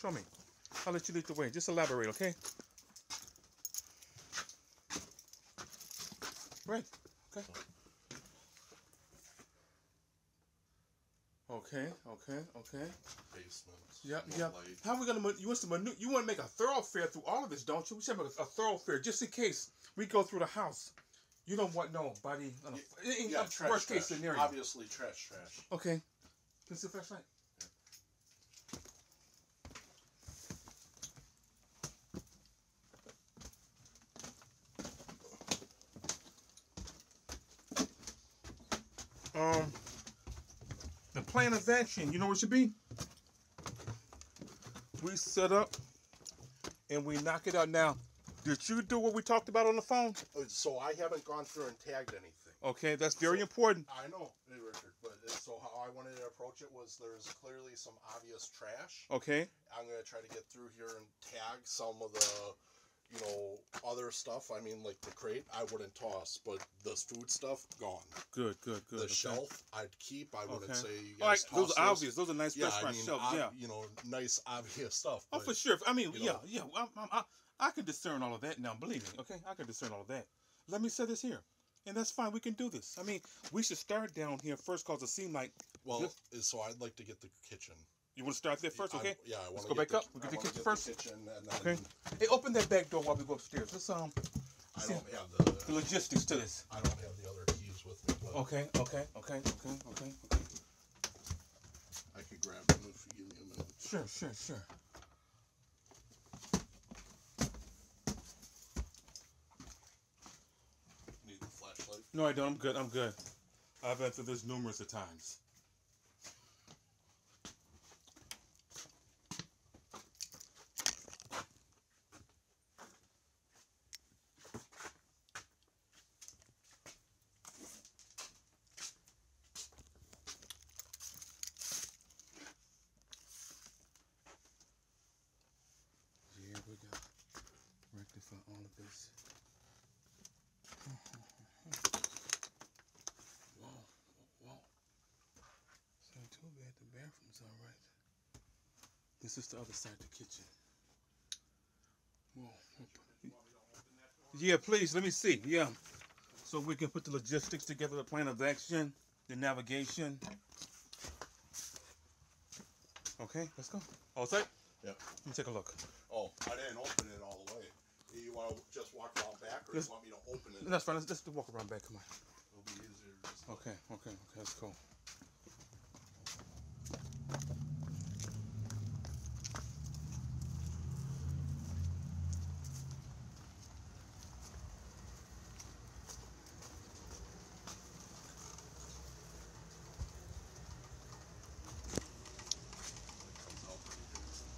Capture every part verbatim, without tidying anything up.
Show me. I'll let you lead the way. Just elaborate, okay? Right. Okay. Okay. Okay. Okay. Basements. Yep. Yep. Light. How are we gonna? You want to? You want to make a thoroughfare through all of this, don't you? We should make a thoroughfare just in case we go through the house. You don't want no buddy. No, no. Yeah, in, yeah, trash, worst trash. Case scenario. Obviously, trash, trash. Okay. Can see the flashlight? Um, the plan of action, you know what it should be? We set up and we knock it out. Now, did you do what we talked about on the phone? So I haven't gone through and tagged anything. Okay, that's very so, important. I know, Richard, but so how I wanted to approach it was there's clearly some obvious trash. Okay. I'm going to try to get through here and tag some of the... you know, other stuff, I mean, like the crate, I wouldn't toss, but this food stuff, gone. Good, good, good. The okay. shelf, I'd keep, I wouldn't okay. say you guys All right, toss those. Are obvious, those are nice yeah, restaurant I mean, shelves, yeah. You know, nice, obvious stuff. But, oh, for sure, I mean, yeah, know. yeah, I, I, I, I can discern all of that now, believe me, okay? I can discern all of that. Let me say this here, and that's fine, we can do this. I mean, we should start down here first, because it seemed like... Well, this. so I'd like to get the kitchen... You want to start there first, okay? I, yeah, I want Let's to go back the, up. We'll get I the kitchen get first. The kitchen and then... Okay. Hey, open that back door while we go upstairs. Let's um. Let's I don't have the, the logistics to this. I don't have the other keys with me. But okay, okay, okay, okay, okay, okay. I could grab them if you give me a minute. Sure, sure, sure. Need the flashlight? No, I don't. I'm good. I'm good. I've been through this numerous of times. This is the other side of the kitchen. Whoa. Yeah, please, let me see. Yeah. So we can put the logistics together, the plan of action, the navigation. Okay, let's go. All set? Yeah. Let me take a look. Oh, I didn't open it all the way. You want to just walk around back, or let's, you want me to open it? That's fine. Let's just walk around back. Come on. It'll be easier. Okay, okay, okay. That's cool.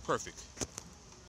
Perfect.